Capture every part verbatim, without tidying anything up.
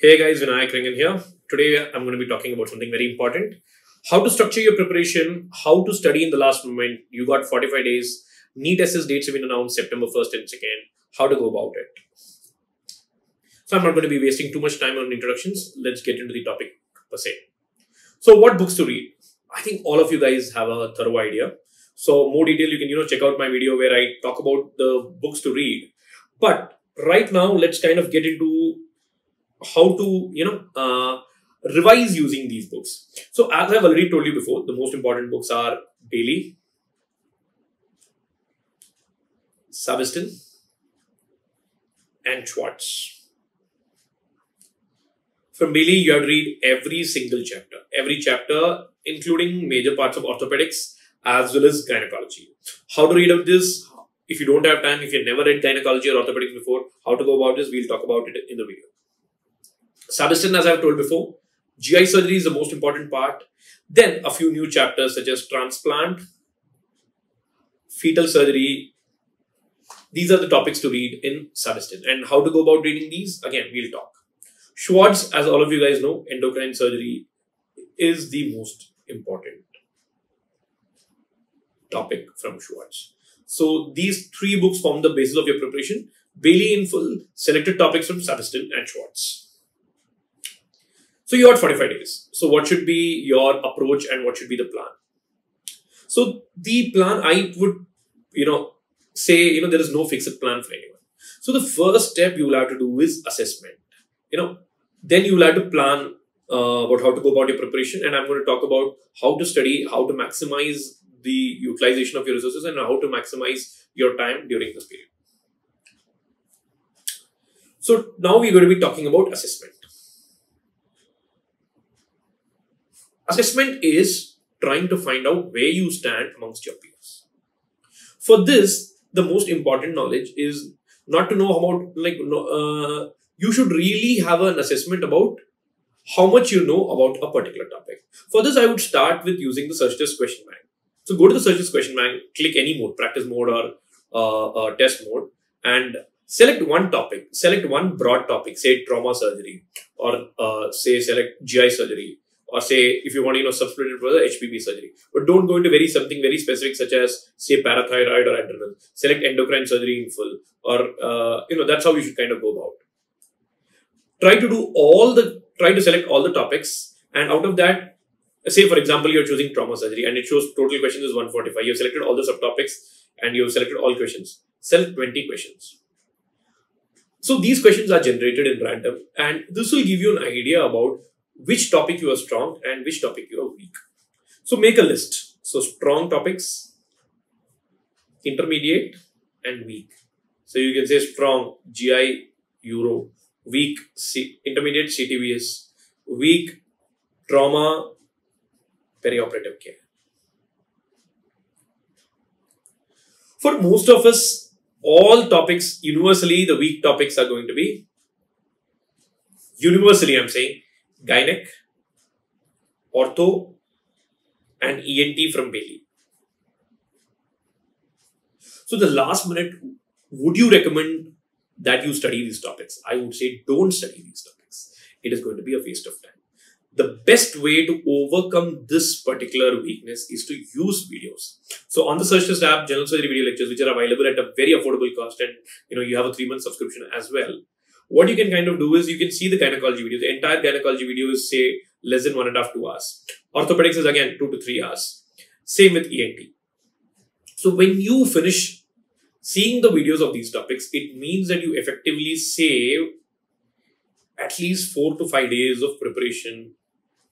Hey guys, Vinayak Rengan here. Today I'm going to be talking about something very important. How to structure your preparation, how to study in the last moment. You got forty-five days. NEET S S dates have been announced September first and second. How to go about it. So I'm not going to be wasting too much time on introductions. Let's get into the topic per se. So what books to read? I think all of you guys have a thorough idea. So more detail you can you know check out my video where I talk about the books to read. But right now let's kind of get into how to, you know, uh, revise using these books. So as I've already told you before, the most important books are Bailey, Sabiston, and Schwartz. From Bailey, you have to read every single chapter, every chapter, including major parts of orthopedics as well as gynecology. How to read out this? If you don't have time, if you've never read gynecology or orthopedics before, how to go about this? We'll talk about it in the video. Sabiston, as I've told before, G I surgery is the most important part. Then a few new chapters such as transplant, fetal surgery. These are the topics to read in Sabiston. And how to go about reading these? Again, we'll talk. Schwartz, as all of you guys know, endocrine surgery is the most important topic from Schwartz. So these three books form the basis of your preparation. Bailey in full, selected topics from Sabiston and Schwartz. So you had forty-five days. So what should be your approach and what should be the plan? So the plan, I would, you know, say, you know, there is no fixed plan for anyone. So the first step you will have to do is assessment. You know, then you will have to plan uh, about how to go about your preparation. And I'm going to talk about how to study, how to maximize the utilization of your resources and how to maximize your time during this period. So now we're going to be talking about assessment. Assessment is trying to find out where you stand amongst your peers. For this, the most important knowledge is not to know about, like, uh, you should really have an assessment about how much you know about a particular topic. For this, I would start with using the Surgtest question bank. So go to the Surgtest question bank, click any mode, practice mode or uh, uh, test mode, and select one topic, select one broad topic, say trauma surgery, or uh, say select G I surgery. Or say, if you want, you know, substitute it for the H P B surgery. But don't go into very something very specific, such as, say, parathyroid or adrenal. Select endocrine surgery in full. Or, uh, you know, that's how you should kind of go about. Try to do all the, try to select all the topics. And out of that, say, for example, you're choosing trauma surgery. And it shows total questions is one forty-five. You've selected all the subtopics. And you've selected all questions. Select twenty questions. So these questions are generated in random. And this will give you an idea about which topic you are strong and which topic you are weak. So make a list. So strong topics, intermediate and weak. So you can say strong G I Euro, weak C intermediate C T B S, weak trauma perioperative care. For most of us, all topics, universally the weak topics are going to be, universally I'm saying, Gynec, Ortho, and E N T from Bailey. So the last minute, would you recommend that you study these topics? I would say don't study these topics. It is going to be a waste of time. The best way to overcome this particular weakness is to use videos. So on the Surgtest app, general surgery video lectures, which are available at a very affordable cost, and you know you have a three-month subscription as well. What you can kind of do is you can see the gynecology video. The entire gynecology video is, say, less than one and a half, two hours. Orthopedics is, again, two to three hours. Same with E N T. So when you finish seeing the videos of these topics, it means that you effectively save at least four to five days of preparation.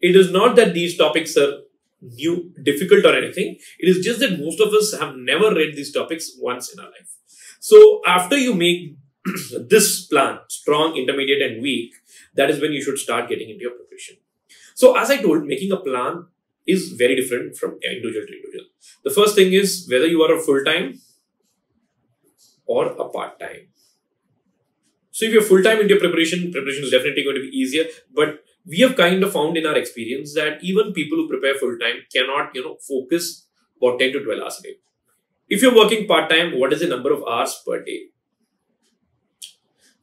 It is not that these topics are new, difficult or anything. It is just that most of us have never read these topics once in our life. So after you make this plan, strong, intermediate and weak, that is when you should start getting into your preparation. So as I told, making a plan is very different from individual to individual. The first thing is whether you are a full-time or a part-time. So if you're full-time into your preparation, preparation is definitely going to be easier. But we have kind of found in our experience that even people who prepare full-time cannot, you know, focus about ten to twelve hours a day. If you're working part-time, what is the number of hours per day?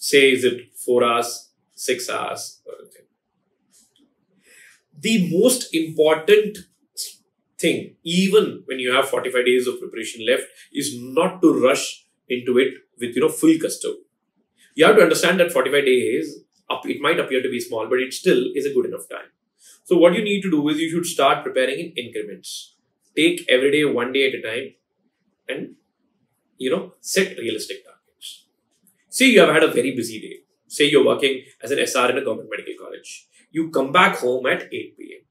Say, is it four hours, six hours. The most important thing, even when you have forty-five days of preparation left, is not to rush into it with, you know, full gusto. You have to understand that forty-five days, it might appear to be small, but it still is a good enough time. So what you need to do is you should start preparing in increments. Take every day, one day at a time, and, you know, set realistic targets. Say you have had a very busy day. Say you're working as an S R in a government medical college. You come back home at eight p m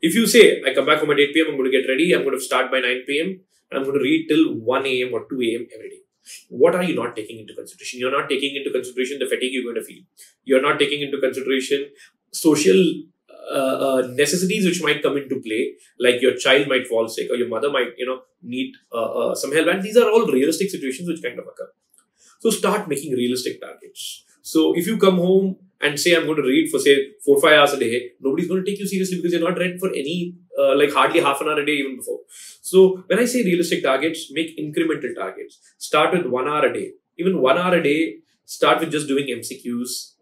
If you say, I come back home at eight p m, I'm going to get ready, I'm going to start by nine p m, and I'm going to read till one a m or two a m every day. What are you not taking into consideration? You're not taking into consideration the fatigue you're going to feel. You're not taking into consideration social uh, uh, necessities which might come into play, like your child might fall sick or your mother might, you know, need uh, uh, some help. And these are all realistic situations which kind of occur. So start making realistic targets. So if you come home and say, I'm going to read for, say, four, five hours a day, nobody's going to take you seriously because you're not read for any, uh, like hardly half an hour a day even before. So when I say realistic targets, make incremental targets. Start with one hour a day. Even one hour a day, start with just doing M C Qs.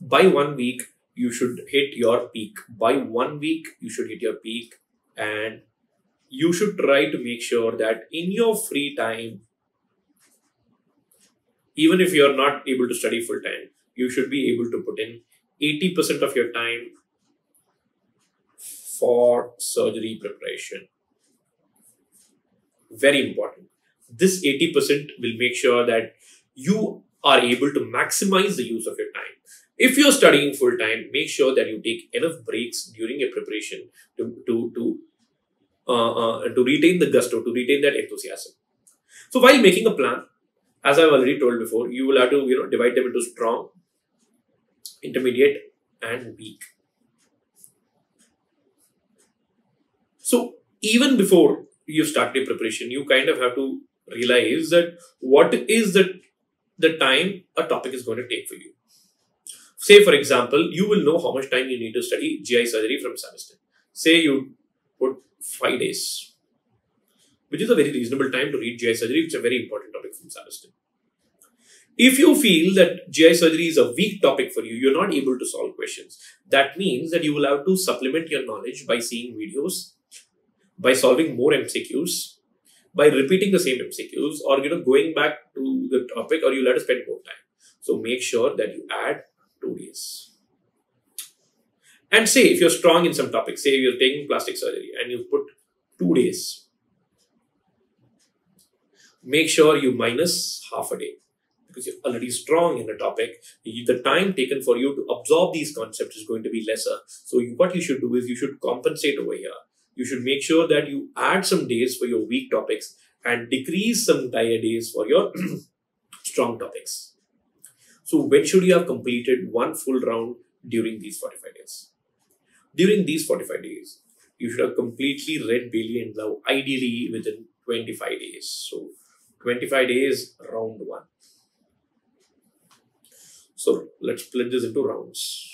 By one week, you should hit your peak. By one week, you should hit your peak. And you should try to make sure that in your free time, even if you're not able to study full time, you should be able to put in eighty percent of your time for surgery preparation. Very important. This eighty percent will make sure that you are able to maximize the use of your time. If you're studying full time, make sure that you take enough breaks during your preparation to, to, to, uh, uh, to retain the gusto, to retain that enthusiasm. So while making a plan, as I've already told before, you will have to, you know, divide them into strong, intermediate, and weak. So even before you start your preparation, you kind of have to realize that what is the, the time a topic is going to take for you. Say, for example, you will know how much time you need to study G I surgery from Sabiston. Say you put five days, which is a very reasonable time to read G I surgery, which is a very important topic from Sabiston. If you feel that G I surgery is a weak topic for you, you're not able to solve questions, that means that you will have to supplement your knowledge by seeing videos, by solving more M C Qs, by repeating the same M C Qs, or, you know, going back to the topic, or you'll have to spend more time. So make sure that you add two days. And say if you're strong in some topic, say you're taking plastic surgery and you put two days, make sure you minus half a day because you're already strong in a topic. The time taken for you to absorb these concepts is going to be lesser. So you, what you should do is you should compensate over here. You should make sure that you add some days for your weak topics and decrease some entire days for your strong topics. So when should you have completed one full round during these forty-five days? During these forty-five days, you should have completely read Bailey and Love ideally within twenty-five days. So twenty-five days, round one. So let's split this into rounds.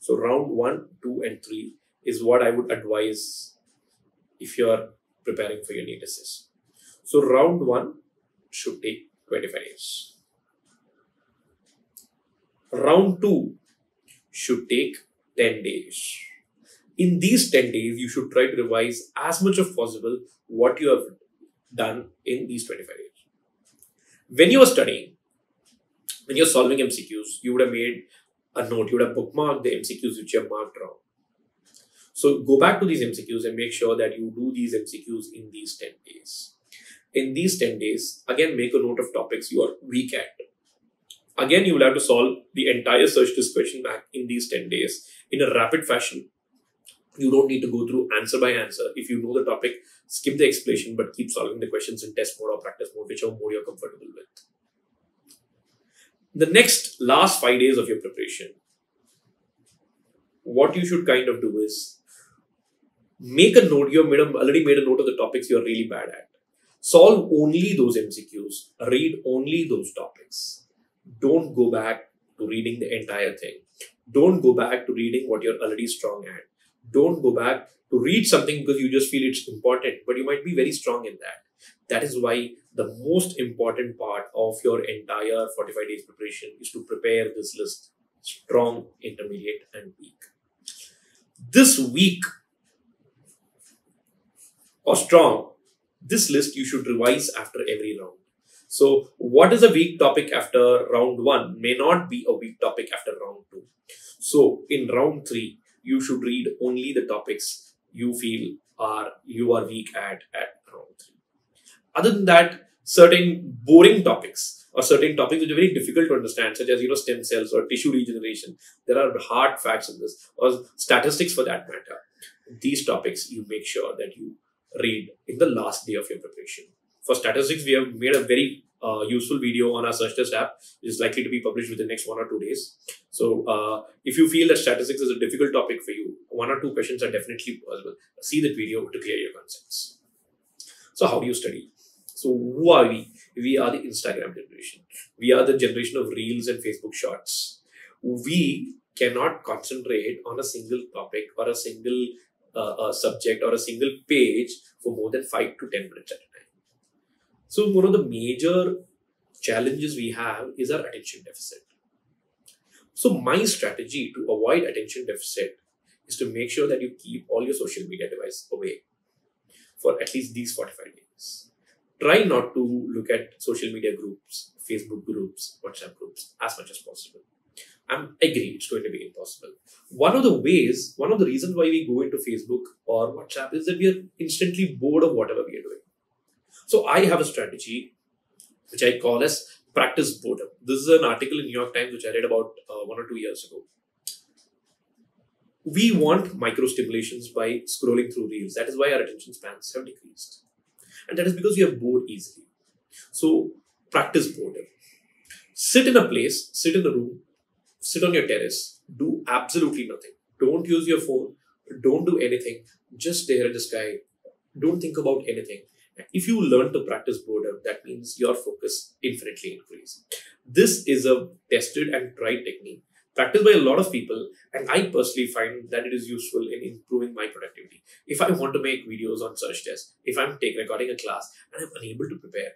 So round one, two, and three is what I would advise if you are preparing for your NEET S S. So round one should take twenty-five days. Round two should take ten days. In these ten days, you should try to revise as much as possible what you have done in these twenty-five days. When you are studying, when you're solving M C Qs, you would have made a note, you would have bookmarked the M C Qs which you have marked wrong. So go back to these M C Qs and make sure that you do these M C Qs in these ten days. In these ten days, again, make a note of topics you are weak at. Again, you will have to solve the entire Surgtest question back in these ten days in a rapid fashion. You don't need to go through answer by answer. If you know the topic, skip the explanation, but keep solving the questions in test mode or practice mode, whichever mode you're comfortable with. The next last five days of your preparation, what you should kind of do is make a note. You've made a, already made a note of the topics you're really bad at. Solve only those M C Qs. Read only those topics. Don't go back to reading the entire thing. Don't go back to reading what you're already strong at. Don't go back to read something because you just feel it's important, but you might be very strong in that. That is why the most important part of your entire forty-five days preparation is to prepare this list. strong, intermediate, and weak. This weak or strong, this list you should revise after every round. So what is a weak topic after round one may not be a weak topic after round two. So in round three, you should read only the topics you feel are you are weak at at round three. Other than that, certain boring topics or certain topics which are very difficult to understand, such as you know stem cells or tissue regeneration, there are hard facts in this, or statistics for that matter. These topics you make sure that you read in the last day of your preparation. For statistics, we have made a very uh, useful video on our Surgtest app, which is likely to be published within the next one or two days. So uh, if you feel that statistics is a difficult topic for you, one or two questions are definitely possible. See that video to clear your concepts. So how do you study? So who are we? We are the Instagram generation. We are the generation of Reels and Facebook Shorts. We cannot concentrate on a single topic or a single Uh, a subject or a single page for more than five to ten minutes at a time. So one of the major challenges we have is our attention deficit. So my strategy to avoid attention deficit is to make sure that you keep all your social media devices away for at least these forty-five days. Try not to look at social media groups, Facebook groups, WhatsApp groups as much as possible. I agree, it's going to be impossible. One of the ways, one of the reasons why we go into Facebook or WhatsApp is that we are instantly bored of whatever we are doing. So I have a strategy which I call as practice boredom. This is an article in New York Times which I read about uh, one or two years ago. We want micro stimulations by scrolling through reels. That is why our attention spans have decreased. And that is because we are bored easily. So practice boredom. Sit in a place, sit in a room, sit on your terrace, do absolutely nothing. Don't use your phone, don't do anything, just stare at the sky, don't think about anything. If you learn to practice boredom, that means your focus infinitely increases. This is a tested and tried technique, practiced by a lot of people, and I personally find that it is useful in improving my productivity. If I want to make videos on Surgtest, if I'm take, recording a class and I'm unable to prepare,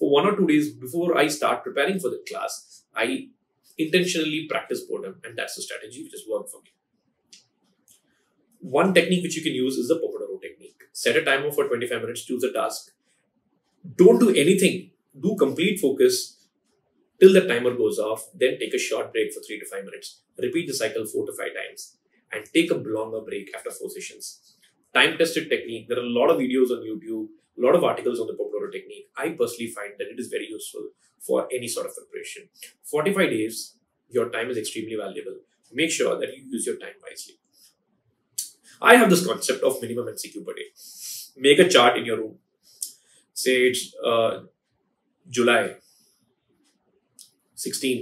for one or two days before I start preparing for the class, I intentionally practice boredom, and that's the strategy which has worked for me. One technique which you can use is the Pomodoro technique. Set a timer for twenty-five minutes, choose a task. Don't do anything. Do complete focus till the timer goes off, then take a short break for three to five minutes. Repeat the cycle four to five times and take a longer break after four sessions. Time-tested technique. There are a lot of videos on YouTube, a lot of articles on the Pomodoro technique. I personally find that it is very useful for any sort of preparation. forty-five days, your time is extremely valuable. Make sure that you use your time wisely. I have this concept of minimum M C Q per day. Make a chart in your room. Say it's uh, July sixteen,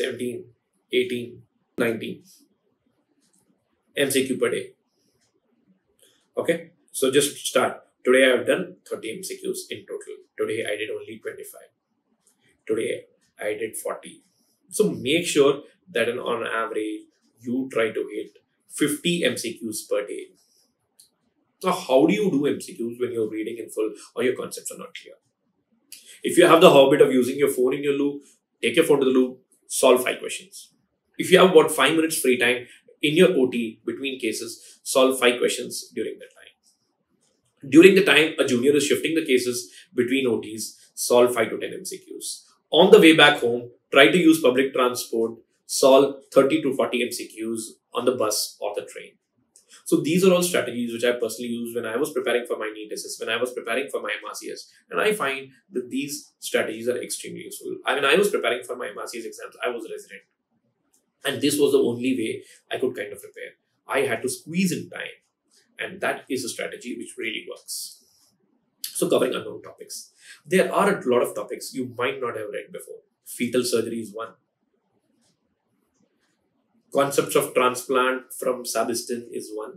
seventeen, eighteen, nineteen M C Q per day. Okay, so just start. Today I have done thirty M C Qs in total. Today I did only twenty-five. Today I did forty. So make sure that on average you try to hit fifty M C Qs per day. Now how do you do M C Qs when you're reading in full or your concepts are not clear? If you have the habit of using your phone in your loop, take your phone to the loop, solve five questions. If you have about five minutes free time in your O T between cases, solve five questions during that time. During the time a junior is shifting the cases between O Ts, solve five to ten M C Qs. On the way back home, try to use public transport, solve thirty to forty M C Qs on the bus or the train. So these are all strategies which I personally used when I was preparing for my NEET S S, when I was preparing for my M R C S. And I find that these strategies are extremely useful. I mean, I was preparing for my M R C S exams, I was a resident. And this was the only way I could kind of prepare. I had to squeeze in time. And that is a strategy which really works. So covering unknown topics. There are a lot of topics you might not have read before. Fetal surgery is one. Concepts of transplant from Sabiston is one.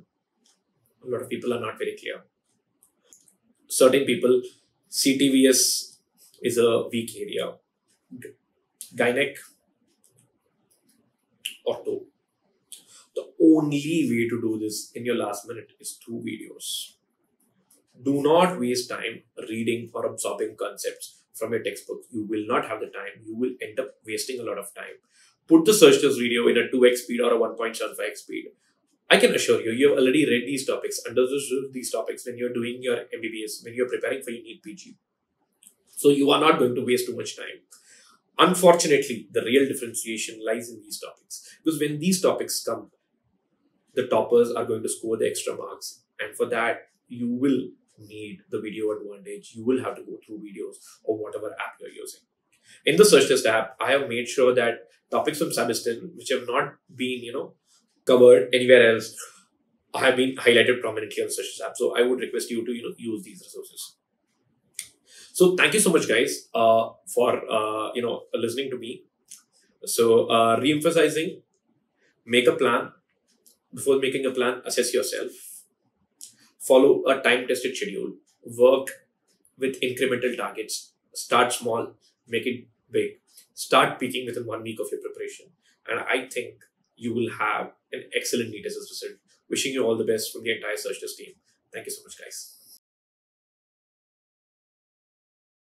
A lot of people are not very clear. Certain people, C T V S is a weak area. Gynec, ortho. The only way to do this in your last minute is through videos. Do not waste time reading or absorbing concepts from your textbook. You will not have the time. You will end up wasting a lot of time. put the search test video in a two x speed or a one point seven five x speed. I can assure you, you have already read these topics, understood these topics when you're doing your M B B S, when you're preparing for your NEET P G. So you are not going to waste too much time. Unfortunately, the real differentiation lies in these topics. Because when these topics come, the toppers are going to score the extra marks. And for that, you will need the video advantage. You will have to go through videos or whatever app you're using. In the search test app, I have made sure that topics from Sabiston, which have not been, you know, covered anywhere else, have been highlighted prominently on search test app. So I would request you to, you know, use these resources. So thank you so much, guys, uh, for, uh, you know, listening to me. So uh, re-emphasizing, make a plan. Before making a plan, assess yourself. Follow a time-tested schedule. Work with incremental targets. Start small, make it big. Start peaking within one week of your preparation. And I think you will have an excellent NEET S S result. Wishing you all the best from the entire Surgtest team. Thank you so much, guys.